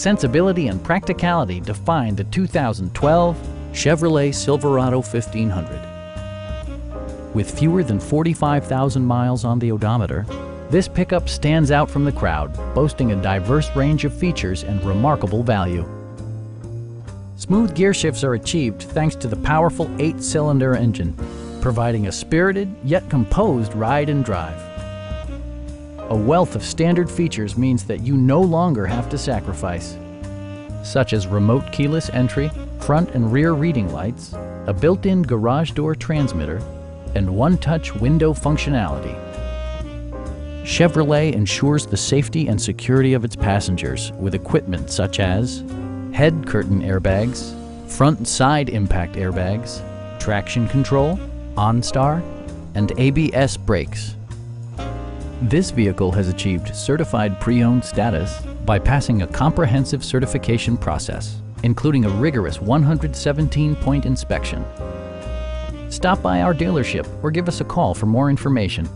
Sensibility and practicality define the 2012 Chevrolet Silverado 1500. With fewer than 45,000 miles on the odometer, this pickup stands out from the crowd, boasting a diverse range of features and remarkable value. Smooth gear shifts are achieved thanks to the powerful 8-cylinder engine, providing a spirited yet composed ride and drive. A wealth of standard features means that you no longer have to sacrifice, such as remote keyless entry, front and rear reading lights, a built-in garage door transmitter, and one-touch window functionality. Chevrolet ensures the safety and security of its passengers with equipment such as head curtain airbags, front and side impact airbags, traction control, OnStar, and ABS brakes. This vehicle has achieved certified pre-owned status by passing a comprehensive certification process, including a rigorous 117-point inspection. Stop by our dealership or give us a call for more information.